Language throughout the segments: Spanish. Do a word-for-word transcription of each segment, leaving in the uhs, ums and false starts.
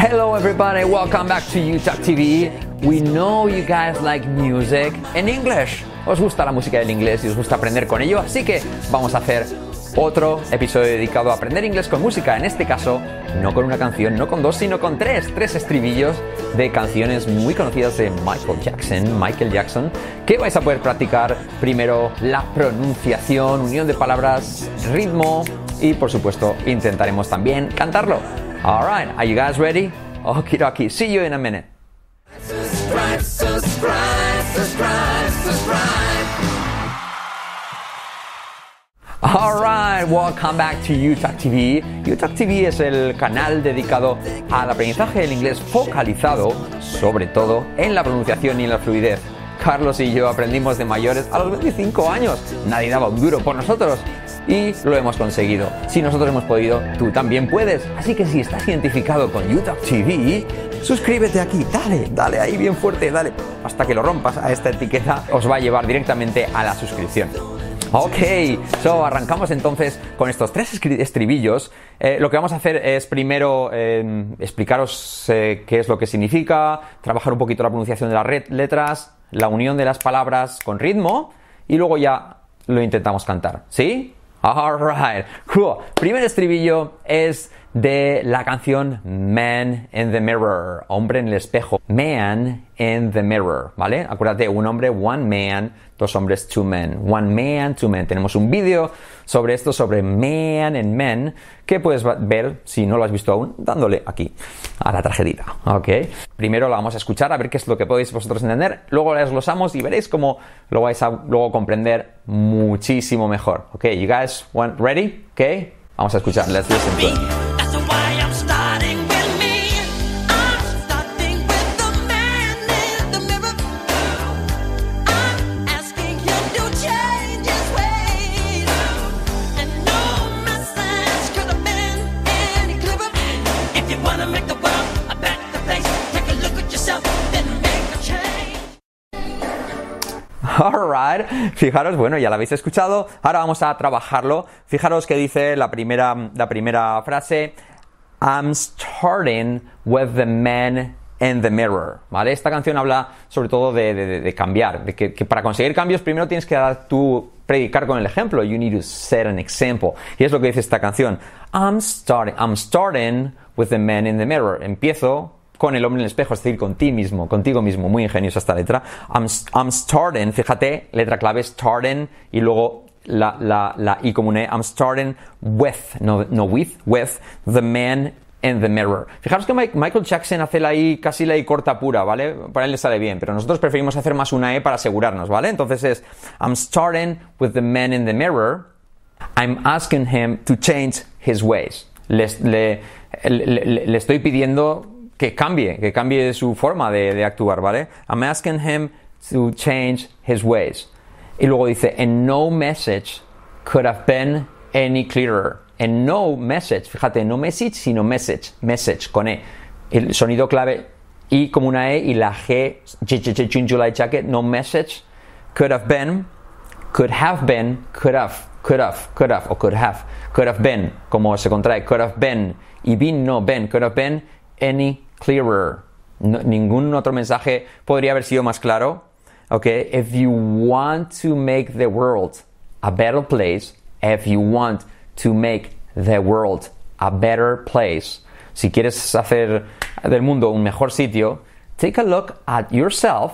Hello everybody, welcome back to YouTalk T V. We know you guys like music in English. Os gusta la música del inglés y os gusta aprender con ello, así que vamos a hacer otro episodio dedicado a aprender inglés con música. En este caso, no con una canción, no con dos, sino con tres. Tres estribillos de canciones muy conocidas de Michael Jackson, Michael Jackson, que vais a poder practicar primero la pronunciación, unión de palabras, ritmo y, por supuesto, intentaremos también cantarlo. All right, are you guys ready? Okie dokie, see you in a minute. Subscribe, subscribe, subscribe, subscribe. Alright, welcome back to YouTalk T V. YouTalk T V es el canal dedicado al aprendizaje del inglés focalizado, sobre todo, en la pronunciación y en la fluidez. Carlos y yo aprendimos de mayores a los veinticinco años. Nadie daba un duro por nosotros y lo hemos conseguido. Si nosotros hemos podido, tú también puedes. Así que si estás identificado con YouTalk T V, suscríbete aquí, dale, dale ahí bien fuerte, dale. Hasta que lo rompas a esta etiqueta, os va a llevar directamente a la suscripción. Ok, so arrancamos entonces con estos tres estribillos. Eh, lo que vamos a hacer es primero eh, explicaros eh, qué es lo que significa, trabajar un poquito la pronunciación de las letras, la unión de las palabras con ritmo y luego ya lo intentamos cantar, ¿sí? Alright, cool. Primer estribillo es de la canción Man in the Mirror, hombre en el espejo. Man in the Mirror, ¿vale? Acuérdate, un hombre, one man, dos hombres, two men. One man, two men. Tenemos un vídeo sobre esto, sobre man and men, que puedes ver, si no lo has visto aún, dándole aquí a la tarjetita, ¿ok? Primero la vamos a escuchar, a ver qué es lo que podéis vosotros entender, luego la desglosamos y veréis cómo lo vais a luego comprender muchísimo mejor. Ok, you guys want, ready? Ok, vamos a escuchar, let's listen to it. Alright, fijaros, bueno, ya lo habéis escuchado, ahora vamos a trabajarlo. Fijaros que dice la primera, la primera frase, I'm starting with the man in the mirror, ¿vale? Esta canción habla sobre todo de, de, de cambiar, de que, que para conseguir cambios primero tienes que dar tu, predicar con el ejemplo, you need to set an example, y es lo que dice esta canción, I'm starting, I'm starting with the man in the mirror, empiezo con el hombre en el espejo, es decir, con ti mismo, contigo mismo. Muy ingeniosa esta letra. I'm, I'm starting, fíjate, letra clave, starting, y luego la, la, la I común, I'm starting with, no, no with, with the man in the mirror. Fijaros que Mike, Michael Jackson hace la I, casi la I corta pura, ¿vale? Para él le sale bien, pero nosotros preferimos hacer más una E para asegurarnos, ¿vale? Entonces es, I'm starting with the man in the mirror, I'm asking him to change his ways. Les, le, le, le, le estoy pidiendo que cambie, que cambie su forma de, de actuar, ¿vale? I'm asking him to change his ways. Y luego dice, and no message could have been any clearer. And no message, fíjate, no message, sino message, message, con E. El sonido clave, I como una E, y la G, chinchula y chaque, no message, could have been, could have been, could have, could have, could have, o could have, could have been, como se contrae, could have been, y been, no, been, could have been, any clearer. No, ningún otro mensaje podría haber sido más claro. Okay, if you want to make the world a better place, if you want to make the world a better place, si quieres hacer del mundo un mejor sitio, take a look at yourself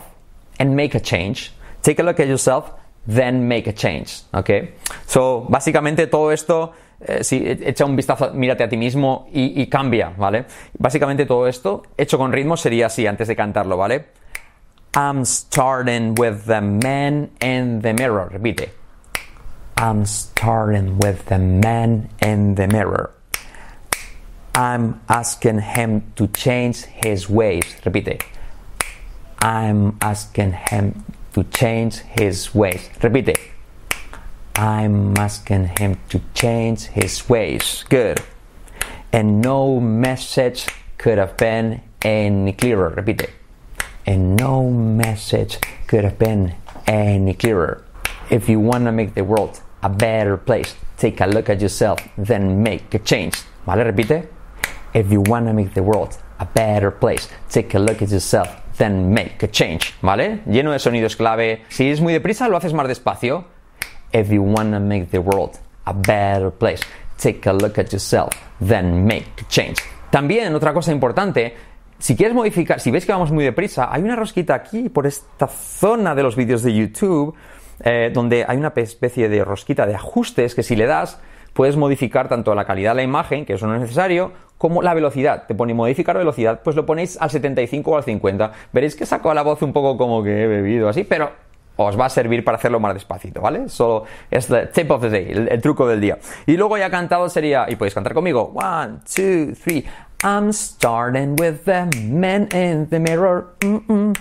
and make a change. Take a look at yourself, then make a change. Okay, so básicamente todo esto. Eh, si sí, echa un vistazo, mírate a ti mismo y, y cambia, ¿vale? Básicamente todo esto, hecho con ritmo, sería así antes de cantarlo, ¿vale? I'm starting with the man in the mirror. Repite. I'm starting with the man in the mirror. I'm asking him to change his ways. Repite. I'm asking him to change his ways. Repite. I'm asking him to change his ways. Good. And no message could have been any clearer. Repeat it. And no message could have been any clearer. If you want to make the world a better place, take a look at yourself, then make a change. ¿Vale? Repite. If you want to make the world a a better place. Take a look at yourself, then make a change. ¿Vale? Lleno de sonidos clave. Si es muy deprisa, lo haces más despacio. If you wanna make the world a better place, take a look at yourself, then make a change. También, otra cosa importante, si quieres modificar, si ves que vamos muy deprisa, hay una rosquita aquí, por esta zona de los vídeos de YouTube, eh, donde hay una especie de rosquita de ajustes que si le das, puedes modificar tanto la calidad de la imagen, que eso no es necesario, como la velocidad. Te pone modificar velocidad, pues lo ponéis al setenta y cinco o al cincuenta. Veréis que saco la voz un poco como que he bebido así, pero os va a servir para hacerlo más despacito, ¿vale? Solo es el tip of the day, el, el truco del día. Y luego ya cantado sería, y podéis cantar conmigo, one, two, three. I'm starting with the man in the mirror. Mm-mm.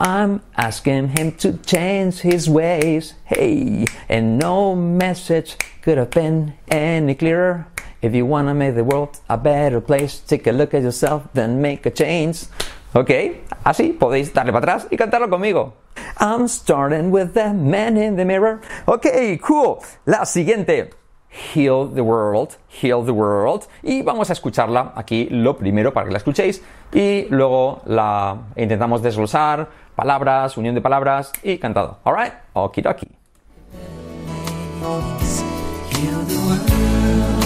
I'm asking him to change his ways. Hey, and no message could have been any clearer. If you wanna make the world a better place, take a look at yourself, then make a change. Ok, así podéis darle para atrás y cantarlo conmigo. I'm starting with the man in the mirror. Ok, cool. La siguiente. Heal the World, Heal the World. Y vamos a escucharla aquí lo primero para que la escuchéis y luego la intentamos desglosar, palabras, unión de palabras y cantado. Alright, okidoki. Heal the world,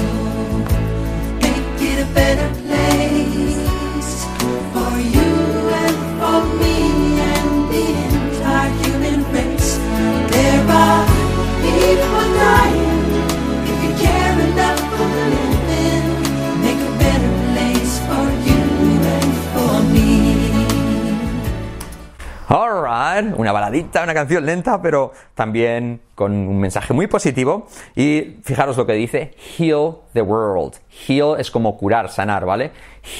make it a better place for you and for me and the entire human race. There are people dying. Alright, una baladita, una canción lenta, pero también con un mensaje muy positivo. Y fijaros lo que dice, heal the world. Heal es como curar, sanar, ¿vale?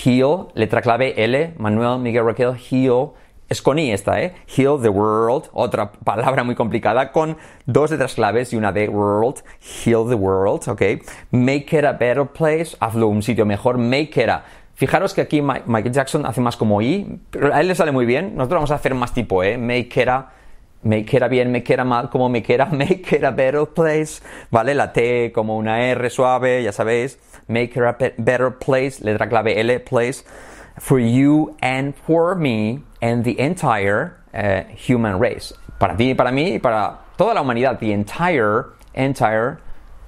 Heal, letra clave L, Manuel, Miguel, Raquel, heal. Es con I esta, ¿eh? Heal the world, otra palabra muy complicada con dos letras claves y una de world. Heal the world, ¿ok? Make it a better place, hazlo un sitio mejor, make it a... Fijaros que aquí Michael Jackson hace más como I, pero a él le sale muy bien. Nosotros vamos a hacer más tipo, ¿eh? Make it a... Make it a bien, make it a mal, como me quiera, make it a better place, ¿vale? La T como una R suave, ya sabéis. Make it a better place, letra clave L, place. For you and for me and the entire uh, human race. Para ti, para mí y para toda la humanidad. The entire, entire,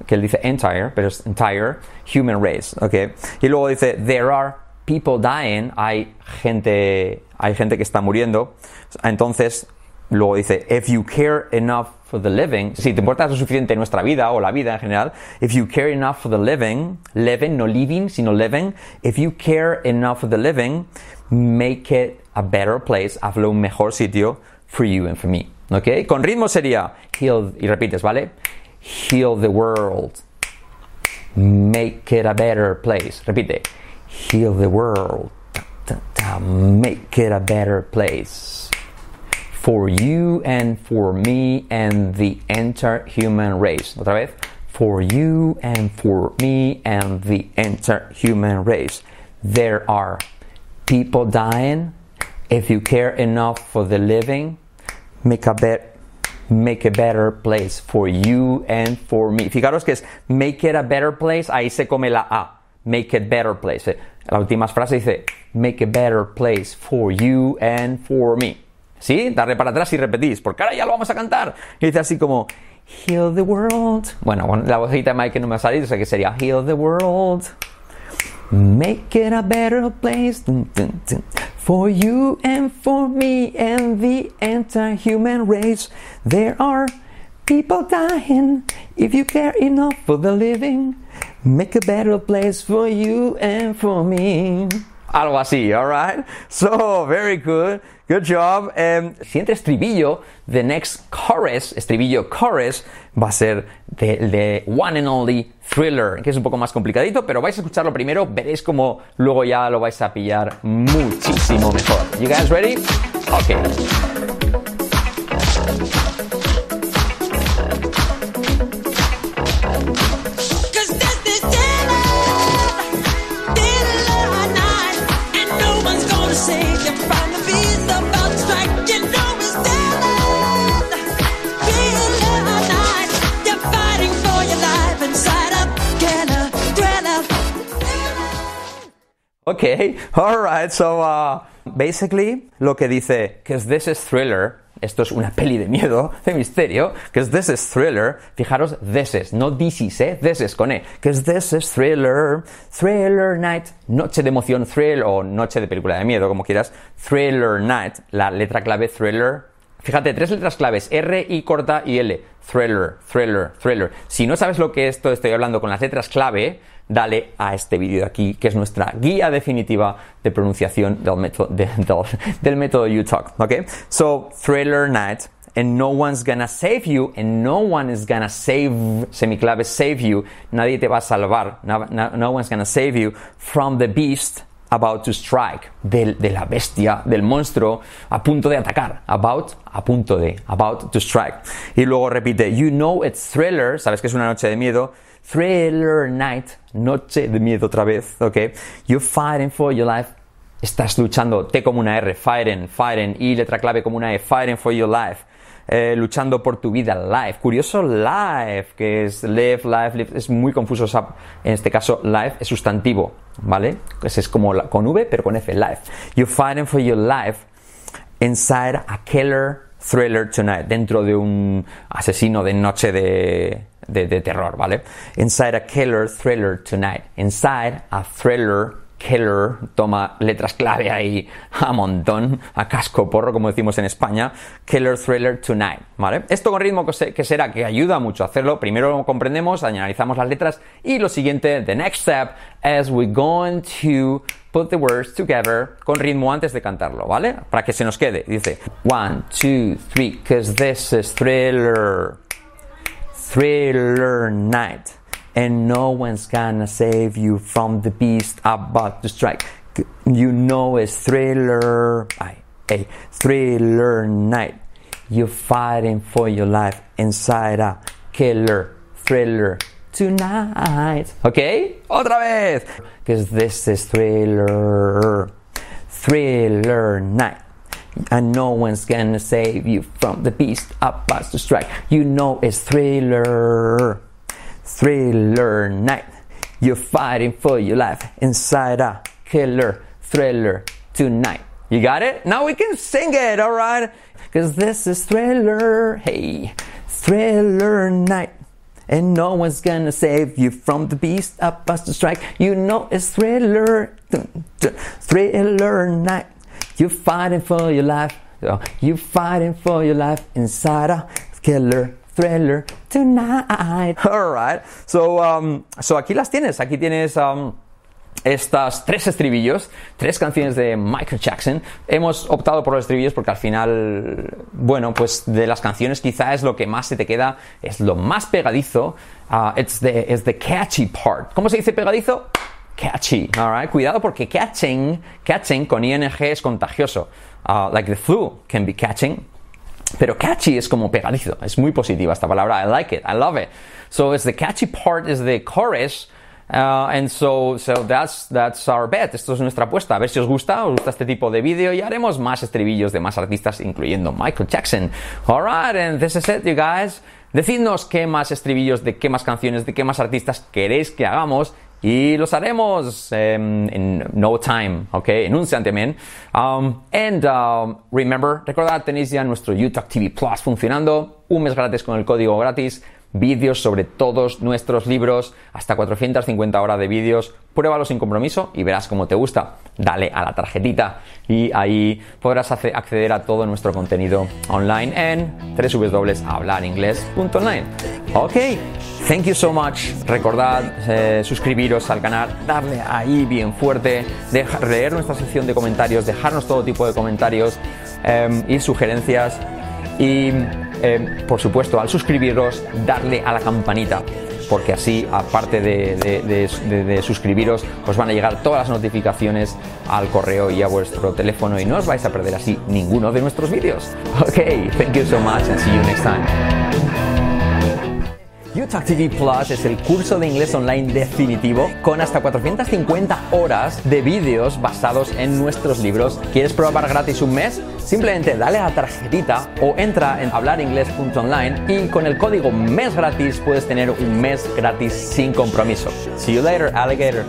que él dice entire, pero es entire human race, ¿ok? Y luego dice, there are people dying. Hay gente, hay gente que está muriendo. Entonces, luego dice, if you care enough for the living. Si te importas lo suficiente en nuestra vida o la vida en general. If you care enough for the living. Living, no living, sino living. If you care enough for the living. Make it a better place. Hazlo un mejor sitio for you and for me. ¿Ok? Con ritmo sería heal, y repites, ¿vale? Heal the world. Make it a better place. Repite. Heal the world. Ta, ta, ta, make it a better place. For you and for me and the entire human race. Otra vez. For you and for me and the entire human race. There are people dying. If you care enough for the living, make a better, make a better place for you and for me. Fijaros que es make it a better place. Ahí se come la A. Make it better place. La última frase dice make a better place for you and for me. ¿Sí? Darle para atrás y repetís, porque ahora ya lo vamos a cantar. Y dice así como, heal the world. Bueno, bueno la vocecita de Mike no me ha salido, o sea que sería, heal the world. Make it a better place. For you and for me and the entire human race. There are people dying. If you care enough for the living, make a better place for you and for me. Algo así, alright? So, very good. Good job. Um, siguiente estribillo, the next chorus, estribillo chorus, va a ser el de, de One and Only Thriller, que es un poco más complicadito, pero vais a escucharlo primero, veréis cómo luego ya lo vais a pillar muchísimo mejor. You guys ready? Okay. Ok, okay, alright, so uh, basically lo que dice, because this is Thriller, esto es una peli de miedo, de misterio, because this is Thriller, fijaros, this is, no this is, eh, this is con E, because this is Thriller, Thriller Night, noche de emoción, thrill, o noche de película de miedo, como quieras, Thriller Night, la letra clave Thriller. Fíjate, tres letras claves, R, I corta y L. Thriller, Thriller, Thriller. Si no sabes lo que esto estoy hablando con las letras clave, dale a este vídeo de aquí, que es nuestra guía definitiva de pronunciación del método, de, del, del método YouTalk, ¿ok? So, Thriller Night, and no one's gonna save you, and no one is gonna save, semiclave, save you, nadie te va a salvar, no, no, no one's gonna save you from the beast about to strike, de, de la bestia, del monstruo, a punto de atacar, about, a punto de, about to strike. Y luego repite, you know it's Thriller, sabes que es una noche de miedo, Thriller Night, noche de miedo otra vez, ok, you're fighting for your life, estás luchando, T como una R, fighting, fighting, y letra clave como una E, fighting for your life, Eh, luchando por tu vida, life, curioso life, que es live, life, live, es muy confuso, en este caso life es sustantivo, ¿vale? Pues es como la, con V pero con F, life, you're fighting for your life inside a killer thriller tonight, dentro de un asesino de noche de, de, de terror, ¿vale? Inside a killer thriller tonight, inside a thriller killer, toma letras clave ahí a montón, a casco porro, como decimos en España, killer thriller tonight, ¿vale? Esto con ritmo que será, que ayuda mucho a hacerlo, primero lo comprendemos, analizamos las letras, y lo siguiente, the next step, is we're going to put the words together, con ritmo antes de cantarlo, ¿vale? Para que se nos quede, dice, one, two, three, cause this is thriller, thriller night, and no one's gonna save you from the beast about to strike. You know it's Thriller, I, a Thriller Night. You're fighting for your life inside a killer thriller tonight. Okay, otra vez. Because this is Thriller, Thriller Night. And no one's gonna save you from the beast about to strike. You know it's Thriller, Thriller Night, you're fighting for your life inside a killer thriller tonight. You got it? Now we can sing it, alright? Cause this is Thriller, hey, Thriller Night, and no one's gonna save you from the beast about to strike. You know it's Thriller, Thriller Night, you're fighting for your life, you're fighting for your life inside a killer thriller tonight. Alright, so, um, so aquí las tienes, aquí tienes um, estas tres estribillos, tres canciones de Michael Jackson. Hemos optado por los estribillos porque al final, bueno, pues de las canciones quizá es lo que más se te queda, es lo más pegadizo, uh, it's, the, it's the catchy part. ¿Cómo se dice pegadizo? Catchy, alright, cuidado porque catching, catching con ing es contagioso, uh, like the flu can be catching. Pero catchy es como pegadizo, es muy positiva esta palabra, I like it, I love it. So it's the catchy part, is the chorus, uh, and so, so that's, that's our bet, esto es nuestra apuesta, a ver si os gusta, os gusta este tipo de vídeo y haremos más estribillos de más artistas incluyendo Michael Jackson. Alright, and this is it you guys, decidnos qué más estribillos, de qué más canciones, de qué más artistas queréis que hagamos. Y los haremos um, in no time, okay? En un santiamén. Um, and um, remember, recordad, tenéis ya nuestro YouTalk T V Plus funcionando. Un mes gratis con el código gratis. Vídeos sobre todos nuestros libros. Hasta cuatrocientas cincuenta horas de vídeos. Pruébalo sin compromiso y verás cómo te gusta. Dale a la tarjetita y ahí podrás acceder a todo nuestro contenido online en w w w punto hablar inglés punto online. Ok, thank you so much. Recordad eh, suscribiros al canal, darle ahí bien fuerte, dejar, leer nuestra sección de comentarios, dejarnos todo tipo de comentarios eh, y sugerencias y eh, por supuesto al suscribiros darle a la campanita, porque así aparte de, de, de, de, de suscribiros os van a llegar todas las notificaciones al correo y a vuestro teléfono y no os vais a perder así ninguno de nuestros vídeos. Ok, thank you so much and see you next time. YouTalk T V Plus es el curso de inglés online definitivo con hasta cuatrocientas cincuenta horas de vídeos basados en nuestros libros. ¿Quieres probar gratis un mes? Simplemente dale a la tarjetita o entra en hablar inglés punto online y con el código mes gratis puedes tener un mes gratis sin compromiso. See you later, alligator.